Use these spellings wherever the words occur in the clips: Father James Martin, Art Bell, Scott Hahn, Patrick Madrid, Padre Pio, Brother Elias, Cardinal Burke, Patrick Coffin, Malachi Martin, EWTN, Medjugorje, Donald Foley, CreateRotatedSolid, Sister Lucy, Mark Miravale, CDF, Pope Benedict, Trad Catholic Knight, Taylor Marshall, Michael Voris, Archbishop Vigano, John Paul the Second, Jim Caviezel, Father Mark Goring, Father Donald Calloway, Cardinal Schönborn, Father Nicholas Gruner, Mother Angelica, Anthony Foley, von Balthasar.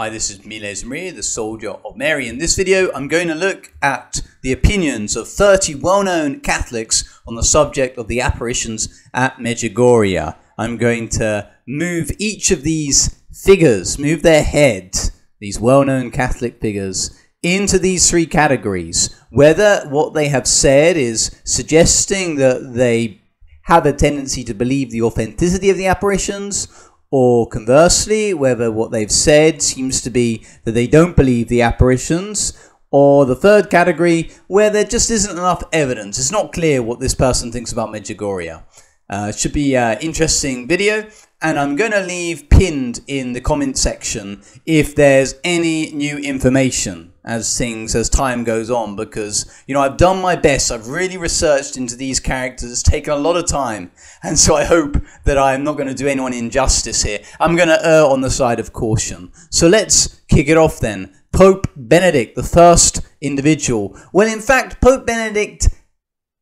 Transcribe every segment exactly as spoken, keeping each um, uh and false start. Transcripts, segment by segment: Hi, this is Miles Mariae, the Soldier of Mary. In this video, I'm going to look at the opinions of thirty well-known Catholics on the subject of the apparitions at Medjugorje. I'm going to move each of these figures, move their head, these well-known Catholic figures, into these three categories. Whether what they have said is suggesting that they have a tendency to believe the authenticity of the apparitions, or conversely, whether what they've said seems to be that they don't believe the apparitions, or the third category, where there just isn't enough evidence. It's not clear what this person thinks about Medjugorje. Uh, it should be an interesting video, and I'm going to leave pinned in the comment section if there's any new information as things, as time goes on, because, you know, I've done my best. I've really researched into these characters. It's taken a lot of time, and so I hope that I'm not going to do anyone injustice here. I'm going to err on the side of caution. So let's kick it off then. Pope Benedict, the first individual. Well, in fact, Pope Benedict,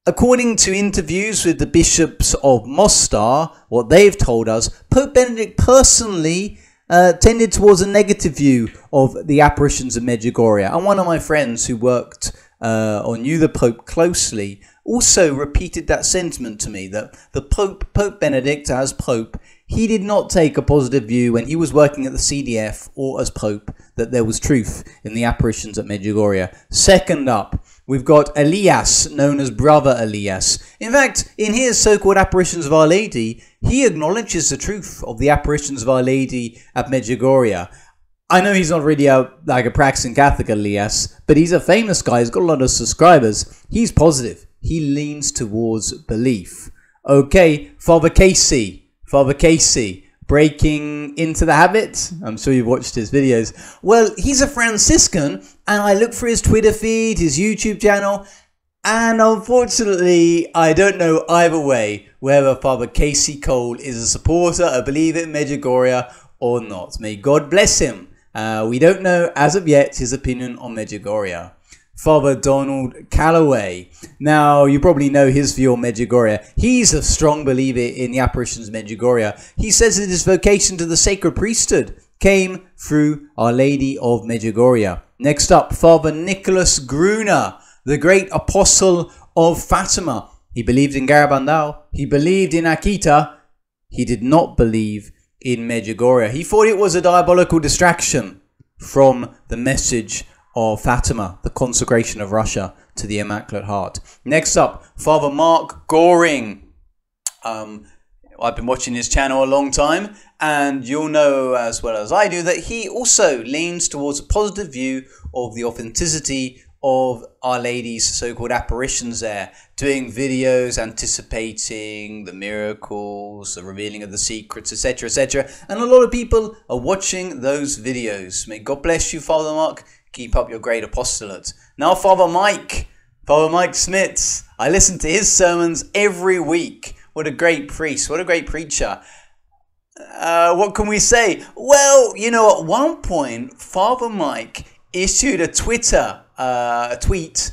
according to interviews with the bishops of Mostar, what they've told us, Pope Benedict personally uh, tended towards a negative view of the apparitions of Medjugorje. And one of my friends who worked uh, or knew the Pope closely also repeated that sentiment to me, that the Pope, Pope Benedict as Pope, he did not take a positive view when he was working at the C D F or as Pope that there was truth in the apparitions at Medjugorje. Second up, we've got Elias, known as Brother Elias. In fact, in his so-called Apparitions of Our Lady, he acknowledges the truth of the apparitions of Our Lady at Medjugorje. I know he's not really a, like a practicing Catholic, Elias, but he's a famous guy. He's got a lot of subscribers. He's positive. He leans towards belief. Okay, Father Casey. Father Casey. Breaking into the habit. I'm sure you've watched his videos. Well, he's a Franciscan, and I look for his Twitter feed, his YouTube channel, and unfortunately, I don't know either way whether Father Casey Cole is a supporter, a believer in Medjugorje, or not. May God bless him. Uh, we don't know, as of yet, his opinion on Medjugorje. Father Donald Calloway. Now, you probably know his view on Medjugorje. He's a strong believer in the apparitions of Medjugorje. He says that his vocation to the sacred priesthood came through Our Lady of Medjugorje. Next up, Father Nicholas Gruner, the great apostle of Fatima. He believed in Garabandal. He believed in Akita. He did not believe in Medjugorje. He thought it was a diabolical distraction from the message of Fatima, the consecration of Russia to the Immaculate Heart. Next up, Father Mark Goring. Um, I've been watching his channel a long time, and you'll know as well as I do that he also leans towards a positive view of the authenticity of Our Lady's so-called apparitions there, doing videos anticipating the miracles, the revealing of the secrets, et cetera, et cetera. And a lot of people are watching those videos. May God bless you, Father Mark. Keep up your great apostolate. Now, Father Mike, Father Mike Smith. I listen to his sermons every week. What a great priest. What a great preacher. Uh, what can we say? Well, you know, at one point, Father Mike issued a Twitter, uh, a tweet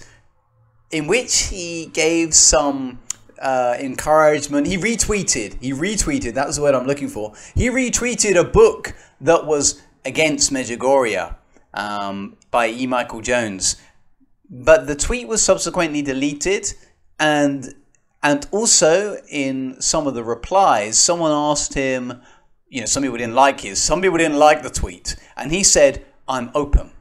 in which he gave some uh, encouragement. He retweeted. He retweeted. That's the word I'm looking for. He retweeted a book that was against Medjugorje, Um, by E. Michael Jones, but the tweet was subsequently deleted, and and also in some of the replies, someone asked him, you know, some people didn't like his, some people didn't like the tweet, and he said, "I'm open."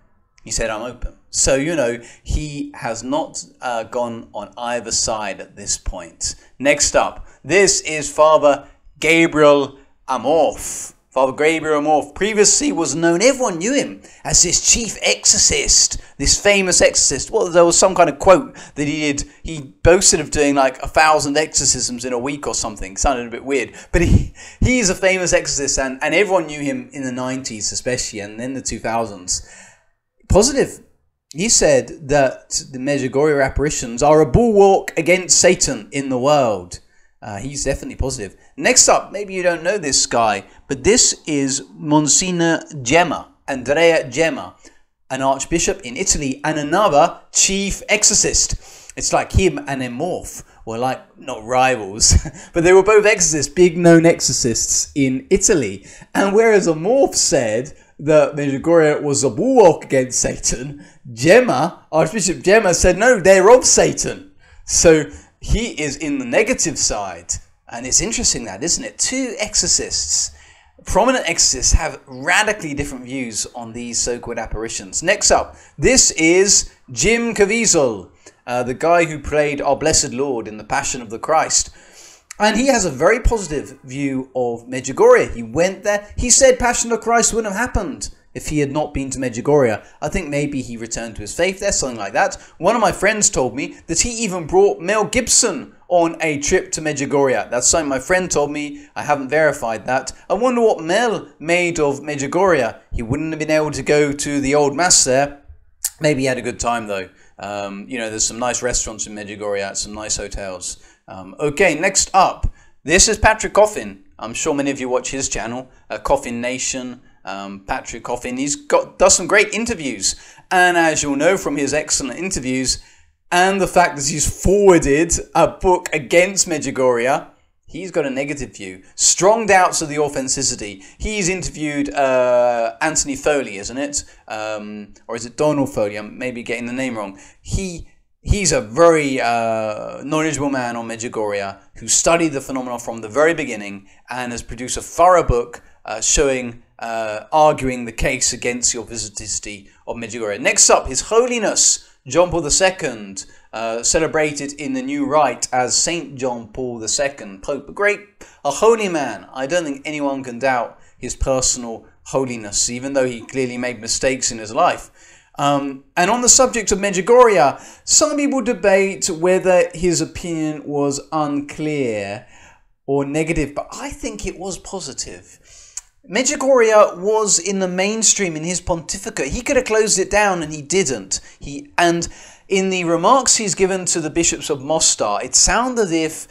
He said, "I'm open." So, you know, he has not uh, gone on either side at this point. Next up, this is Father Gabriele Amorth. Father Gabriele Amorth previously was known, everyone knew him, as this chief exorcist, this famous exorcist. Well, there was some kind of quote that he did. He boasted of doing like a thousand exorcisms in a week or something. Sounded a bit weird. But he, he is a famous exorcist, and, and everyone knew him in the nineties especially, and then the two thousands. Positive. He said that the Medjugorje apparitions are a bulwark against Satan in the world. Uh, he's definitely positive. Next up, maybe you don't know this guy, but this is Monsignor Gemma, Andrea Gemma, an archbishop in Italy and another chief exorcist. It's like him and Amorth were like, not rivals, but they were both exorcists, big known exorcists in Italy. And whereas Amorth said that Medjugorje was a bulwark against Satan, Gemma, Archbishop Gemma, said, no, they're of Satan. So he is in the negative side. And it's interesting that, isn't it? Two exorcists, prominent exorcists, have radically different views on these so-called apparitions. Next up, this is Jim Caviezel, uh, the guy who played Our Blessed Lord in The Passion of the Christ. And he has a very positive view of Medjugorje. He went there. He said Passion of Christ wouldn't have happened if he had not been to Medjugorje. I think maybe he returned to his faith there, something like that. One of my friends told me that he even brought Mel Gibson on a trip to Medjugorje. That's something my friend told me. I haven't verified that. I wonder what Mel made of Medjugorje. He wouldn't have been able to go to the old mass there. Maybe he had a good time though. Um, you know, there's some nice restaurants in Medjugorje, some nice hotels. Um, okay, next up, this is Patrick Coffin. I'm sure many of you watch his channel, uh, Coffin Nation. Um, Patrick Coffin, he's got does some great interviews, and as you'll know from his excellent interviews and the fact that he's forwarded a book against Medjugorje, he's got a negative view. Strong doubts of the authenticity. He's interviewed uh, Anthony Foley, isn't it? Um, or is it Donald Foley? I'm maybe getting the name wrong. He He's a very uh, knowledgeable man on Medjugorje who studied the phenomena from the very beginning and has produced a thorough book uh, showing, uh, arguing the case against the authenticity of Medjugorje. Next up, His Holiness John Paul the Second, uh, celebrated in the new rite as Saint John Paul the Second, Pope, a great, a holy man. I don't think anyone can doubt his personal holiness, even though he clearly made mistakes in his life. Um, and on the subject of Medjugorje, some people debate whether his opinion was unclear or negative, but I think it was positive. Medjugorje was in the mainstream in his pontificate. He could have closed it down and he didn't. He and in the remarks he's given to the bishops of Mostar, it sounded as if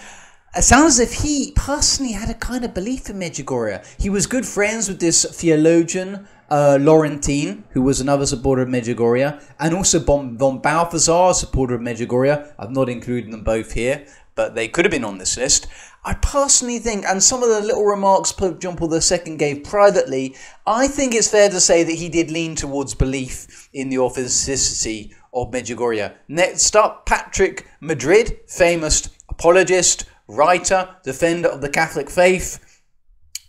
It sounds as if he personally had a kind of belief in Medjugorje. He was good friends with this theologian, uh, Laurentine, who was another supporter of Medjugorje, and also von, von Balthasar, a supporter of Medjugorje. I've not included them both here, but they could have been on this list. I personally think, and some of the little remarks Pope John Paul the Second gave privately, I think it's fair to say that he did lean towards belief in the authenticity of Medjugorje. Next up, Patrick Madrid, famous apologist, writer, defender of the Catholic faith.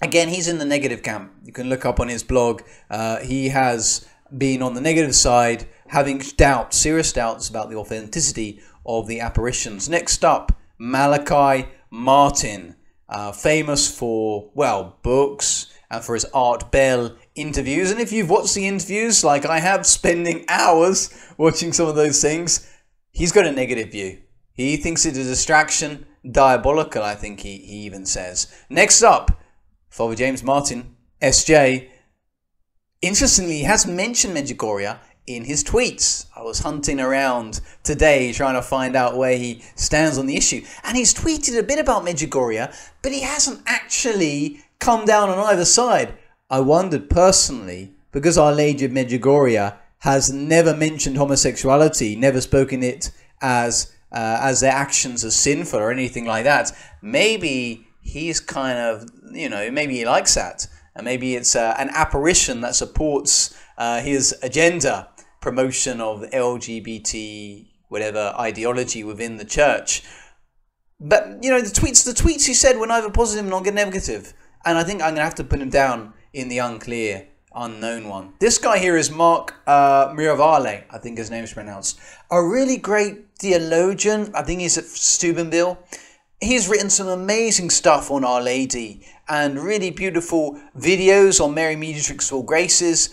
Again, he's in the negative camp. You can look up on his blog. Uh, he has been on the negative side, having doubts, serious doubts about the authenticity of the apparitions. Next up, Malachi Martin, uh, famous for, well, books and for his Art Bell interviews. And if you've watched the interviews, like I have, spending hours watching some of those things, he's got a negative view. He thinks it's a distraction. Diabolical, I think he, he even says. Next up, Father James Martin, S J. Interestingly, he has mentioned Medjugorje in his tweets. I was hunting around today trying to find out where he stands on the issue. And he's tweeted a bit about Medjugorje, but he hasn't actually come down on either side. I wondered personally, because Our Lady of Medjugorje has never mentioned homosexuality, never spoken it as Uh, as their actions are sinful or anything like that. Maybe he's kind of, you know, maybe he likes that. And maybe it's uh, an apparition that supports uh, his agenda, promotion of L G B T, whatever ideology within the church. But, you know, the tweets, the tweets he said were neither positive nor negative. And I think I'm going to have to put him down in the unclear, unknown one. This guy here is Mark uh, Miravale, I think his name is pronounced. A really great theologian. I think he's at Steubenville. He's written some amazing stuff on Our Lady and really beautiful videos on Mary Mediatrix of All Graces.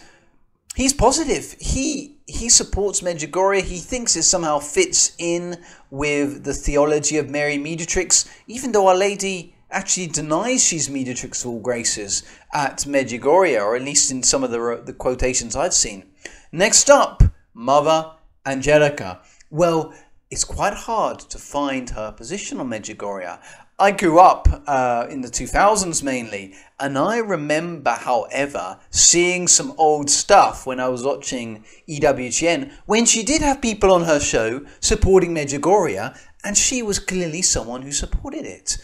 He's positive. He he supports Medjugorje. He thinks it somehow fits in with the theology of Mary Mediatrix, even though Our Lady actually denies she's Mediatrix of All Graces at Medjugorje, or at least in some of the, the quotations I've seen. Next up, Mother Angelica. Well, it's quite hard to find her position on Medjugorje. I grew up uh, in the two thousands mainly, and I remember, however, seeing some old stuff when I was watching E W T N, when she did have people on her show supporting Medjugorje, and she was clearly someone who supported it.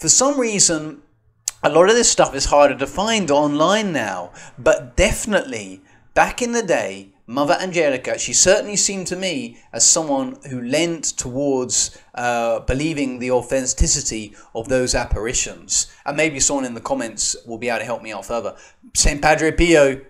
For some reason, a lot of this stuff is harder to find online now, but definitely back in the day, Mother Angelica, she certainly seemed to me as someone who lent towards uh, believing the authenticity of those apparitions. And maybe someone in the comments will be able to help me out further. Saint Padre Pio,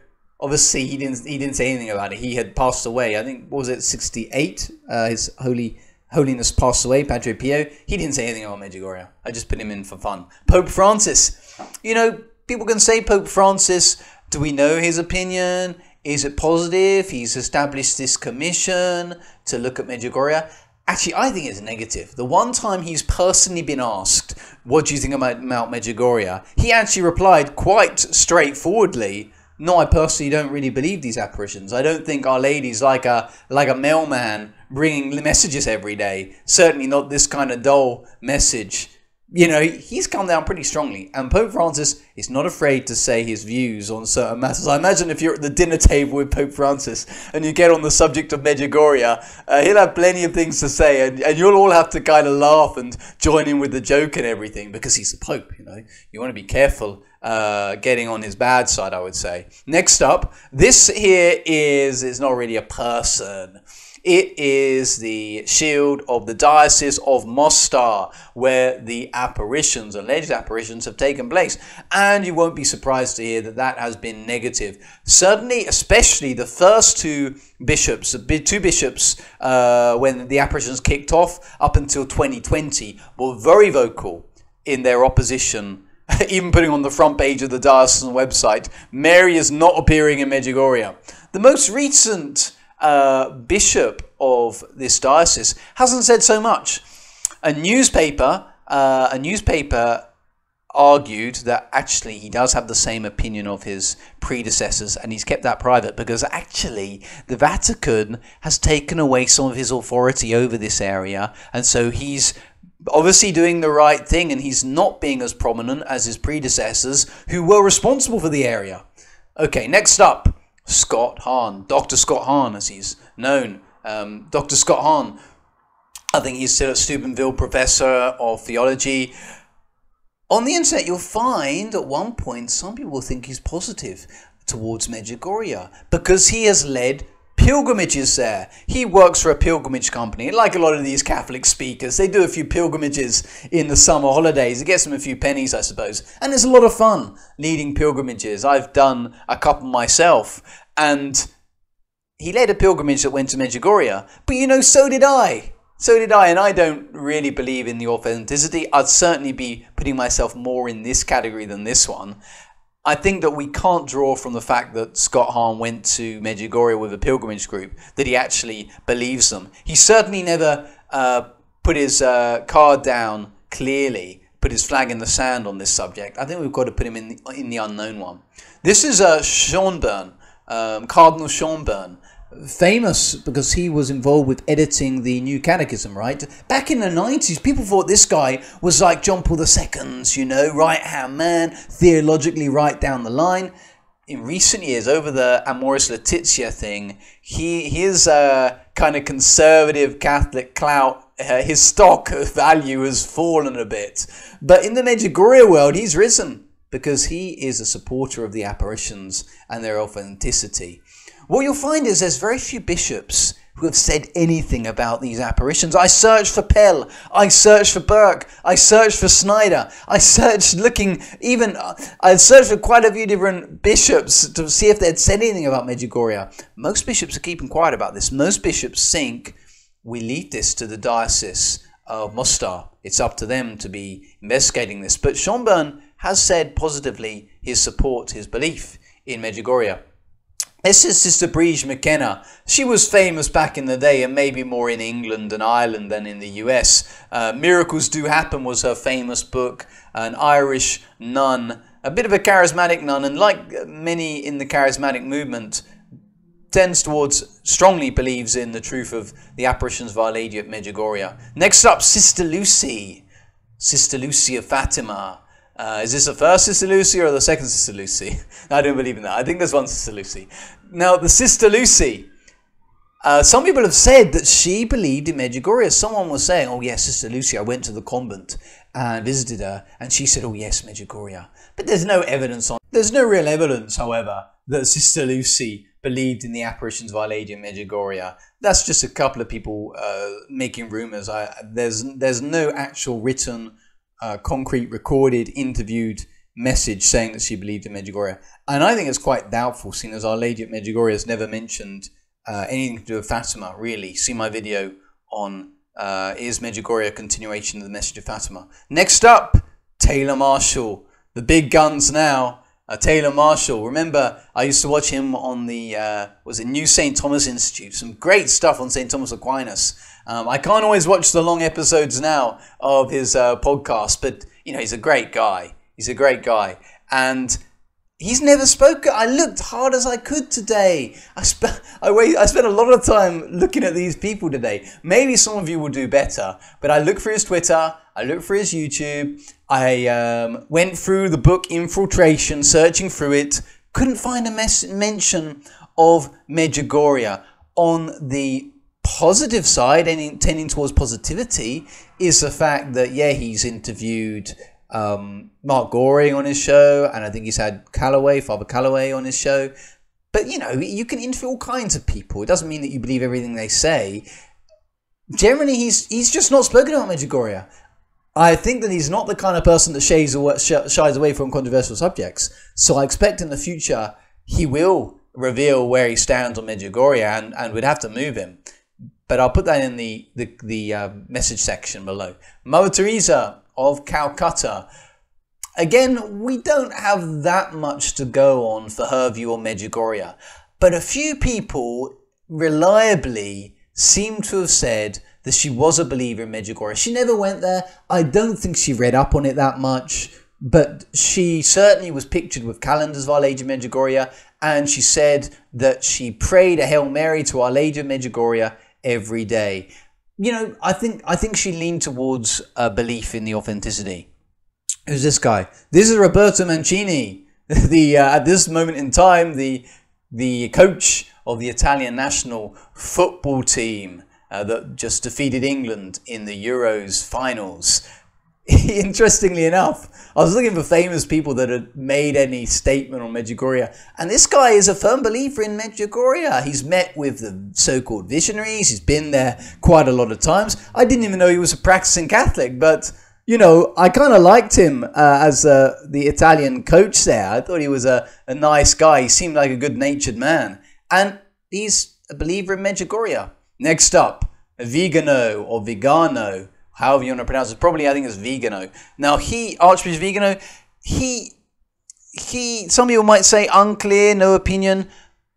obviously he didn't, he didn't say anything about it. He had passed away, I think, what was it, sixty-eight? Uh, his holy holiness passed away, Padre Pio. He didn't say anything about Medjugorje. I just put him in for fun. Pope Francis. You know, people can say Pope Francis, do we know his opinion? Is it positive? He's established this commission to look at Medjugorje. Actually, I think it's negative. The one time he's personally been asked, what do you think about Mount Medjugorje? He actually replied quite straightforwardly, no, I personally don't really believe these apparitions. I don't think Our Lady's like a, like a mailman bringing messages every day. Certainly not this kind of dull message. You know, he's come down pretty strongly, and Pope Francis is not afraid to say his views on certain matters. I imagine if you're at the dinner table with Pope Francis and you get on the subject of Medjugorje, uh, he'll have plenty of things to say, and, and you'll all have to kind of laugh and join in with the joke and everything, because he's the Pope, you know. You want to be careful uh, getting on his bad side, I would say. Next up, this here is, it's not really a person. It is the shield of the Diocese of Mostar, where the apparitions, alleged apparitions, have taken place. And you won't be surprised to hear that that has been negative. Certainly, especially the first two bishops, the two bishops, uh, when the apparitions kicked off up until twenty twenty, were very vocal in their opposition, even putting on the front page of the diocesan website, Mary is not appearing in Medjugorje. The most recent Uh, bishop of this diocese hasn't said so much. A newspaper, uh, a newspaper argued that actually he does have the same opinion of his predecessors, and he's kept that private because actually the Vatican has taken away some of his authority over this area, and so he's obviously doing the right thing, and he's not being as prominent as his predecessors who were responsible for the area. Okay, next up, Scott Hahn, Doctor Scott Hahn, as he's known. Um, Doctor Scott Hahn, I think he's still at Steubenville, Professor of Theology. On the internet, you'll find at one point some people think he's positive towards Medjugorje because he has led pilgrimages there. He works for a pilgrimage company, like a lot of these Catholic speakers. They do a few pilgrimages in the summer holidays. It gets them a few pennies, I suppose. And it's a lot of fun leading pilgrimages. I've done a couple myself. And he led a pilgrimage that went to Medjugorje. But you know, so did I. So did I, and I don't really believe in the authenticity. I'd certainly be putting myself more in this category than this one. I think that we can't draw from the fact that Scott Hahn went to Medjugorje with a pilgrimage group that he actually believes them. He certainly never uh, put his uh, card down clearly, put his flag in the sand on this subject. I think we've got to put him in the, in the unknown one. This is uh, Schönborn, um, Cardinal Schönborn, famous because he was involved with editing the New Catechism, right? Back in the nineties, people thought this guy was like John Paul the Second's, you know, right-hand man, theologically right down the line. In recent years, over the Amoris Laetitia thing, he his uh, kind of conservative Catholic clout, uh, his stock value has fallen a bit. But in the Medjugorje world, he's risen because he is a supporter of the apparitions and their authenticity. What you'll find is there's very few bishops who have said anything about these apparitions. I searched for Pell, I searched for Burke, I searched for Snyder, I searched looking even, I searched for quite a few different bishops to see if they'd said anything about Medjugorje. Most bishops are keeping quiet about this. Most bishops think we leave this to the Diocese of Mostar. It's up to them to be investigating this. But Schönborn has said positively his support, his belief in Medjugorje. This is Sister Breege McKenna. She was famous back in the day, and maybe more in England and Ireland than in the U S. Uh, Miracles Do Happen was her famous book, an Irish nun, a bit of a charismatic nun, and like many in the charismatic movement, tends towards, strongly believes in the truth of the apparitions of Our Lady at Medjugorje. Next up, Sister Lucy, Sister Lucy of Fatima. Uh, is this the first Sister Lucy or the second Sister Lucy? I don't believe in that. I think there's one Sister Lucy. Now, the Sister Lucy, Uh, some people have said that she believed in Medjugorje. Someone was saying, oh yes, Sister Lucy, I went to the convent and visited her, and she said, oh yes, Medjugorje. But there's no evidence on There's no real evidence, however, that Sister Lucy believed in the apparitions of Our Lady in Medjugorje. That's just a couple of people uh, making rumours. There's, there's no actual written, uh, concrete, recorded, interviewed message saying that she believed in Medjugorje. And I think it's quite doubtful, seeing as Our Lady at Medjugorje has never mentioned Uh, anything to do with Fatima, really. See my video on uh, Is Medjugorje a continuation of the message of Fatima? Next up, Taylor Marshall. The big guns now. Uh, Taylor Marshall. Remember, I used to watch him on the uh, was it New Saint Thomas Institute. Some great stuff on Saint Thomas Aquinas. Um, I can't always watch the long episodes now of his uh, podcast, but you know, he's a great guy. He's a great guy. And he's never spoken. I looked hard as I could today. I, sp I, wait, I spent a lot of time looking at these people today. Maybe some of you will do better, but I looked for his Twitter. I looked for his YouTube. I um, went through the book Infiltration, searching through it. Couldn't find a mes mention of Medjugorje. On the positive side, and tending towards positivity, is the fact that, yeah, he's interviewed Um, Mark Goring on his show, and I think he's had Calloway, Father Calloway on his show. But you know, you can interview all kinds of people. It doesn't mean that you believe everything they say. Generally, he's he's just not spoken about Medjugorje. I think that he's not the kind of person that shies away, shies away from controversial subjects. So I expect in the future he will reveal where he stands on Medjugorje, and and we'd have to move him. But I'll put that in the the, the uh, message section below. Mother Teresa of Calcutta. Again, we don't have that much to go on for her view on Medjugorje, but a few people reliably seem to have said that she was a believer in Medjugorje. She never went there. I don't think she read up on it that much, but she certainly was pictured with calendars of Our Lady of Medjugorje, and she said that she prayed a Hail Mary to Our Lady of Medjugorje every day. You know, I think I think she leaned towards a belief in the authenticity. Who's this guy? This is Roberto Mancini, the uh, at this moment in time the the coach of the Italian national football team uh, that just defeated England in the Euros finals. Interestingly enough, I was looking for famous people that had made any statement on Medjugorje, and this guy is a firm believer in Medjugorje. He's met with the so-called visionaries. He's been there quite a lot of times. I didn't even know he was a practicing Catholic, but you know, I kind of liked him uh, as uh, the Italian coach there. I thought he was a, a nice guy. He seemed like a good-natured man, and he's a believer in Medjugorje. Next up, Vigano or Vigano. However you want to pronounce it, probably I think it's Vigano. Now he, Archbishop Vigano, he, he. Some people might say unclear, no opinion,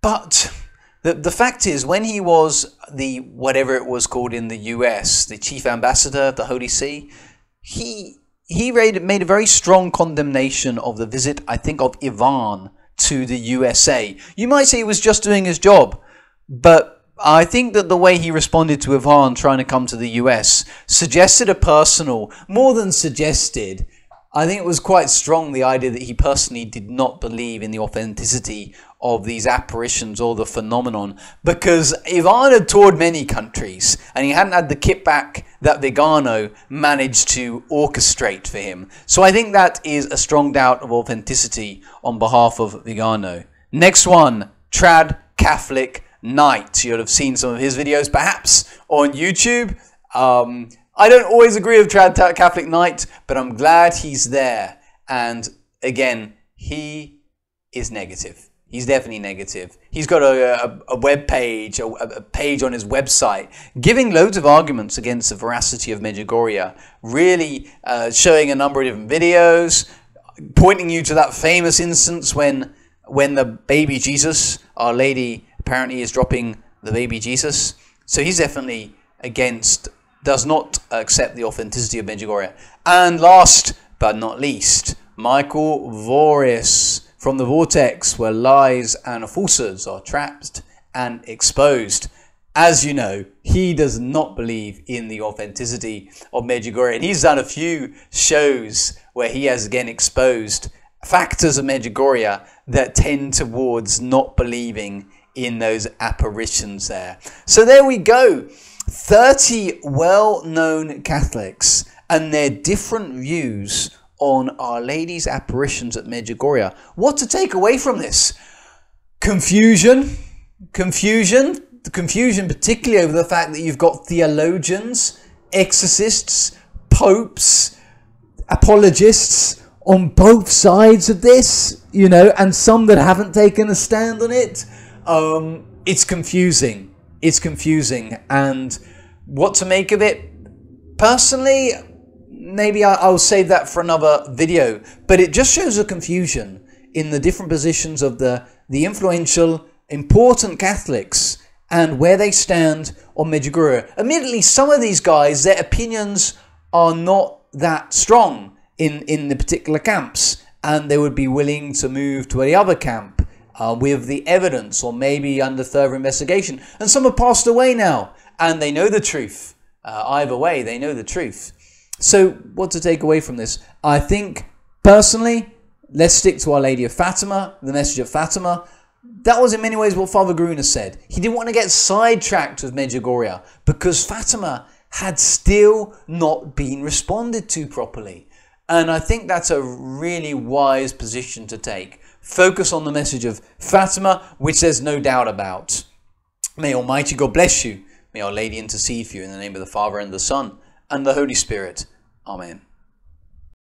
but the the fact is, when he was the whatever it was called in the U S, the chief ambassador of the Holy See, he he made, made a very strong condemnation of the visit, I think, of Ivan to the U S A. You might say he was just doing his job, but I think that the way he responded to Ivan trying to come to the U S suggested a personal, more than suggested, I think it was quite strong, the idea that he personally did not believe in the authenticity of these apparitions or the phenomenon, because Ivan had toured many countries and he hadn't had the kickback that Vigano managed to orchestrate for him. So I think that is a strong doubt of authenticity on behalf of Vigano. Next one, Trad Catholic Knight. You'll have seen some of his videos perhaps on YouTube. Um, I don't always agree with Trad Catholic Knight, but I'm glad he's there. And again, he is negative. He's definitely negative. He's got a, a, a web page, a, a page on his website, giving loads of arguments against the veracity of Medjugorje, really uh, showing a number of different videos, pointing you to that famous instance when, when the baby Jesus, Our Lady, apparently is dropping the baby Jesus. So he's definitely against, does not accept the authenticity of Medjugorje. And last but not least, Michael Voris from the Vortex, where lies and falsehoods are trapped and exposed. As you know, he does not believe in the authenticity of Medjugorje. And he's done a few shows where he has again exposed factors of Medjugorje that tend towards not believing in those apparitions there. So there we go, thirty well-known Catholics and their different views on Our Lady's apparitions at Medjugorje. What to take away from this? Confusion, confusion, the confusion particularly over the fact that you've got theologians, exorcists, popes, apologists on both sides of this, you know, and some that haven't taken a stand on it. Um, it's confusing. It's confusing. And what to make of it? Personally, maybe I'll save that for another video, but it just shows a confusion in the different positions of the, the influential, important Catholics and where they stand on Medjugorje. Admittedly, some of these guys, their opinions are not that strong in, in the particular camps, and they would be willing to move to the other camp uh, with the evidence or maybe under further investigation. And some have passed away now, and they know the truth. Uh, either way, they know the truth. So what to take away from this? I think, personally, let's stick to Our Lady of Fatima, the message of Fatima. That was in many ways what Father Gruner said. He didn't want to get sidetracked with Medjugorje because Fatima had still not been responded to properly. And I think that's a really wise position to take. Focus on the message of Fatima, which there's no doubt about. May Almighty God bless you. May Our Lady intercede for you in the name of the Father and the Son and the Holy Spirit. Amen.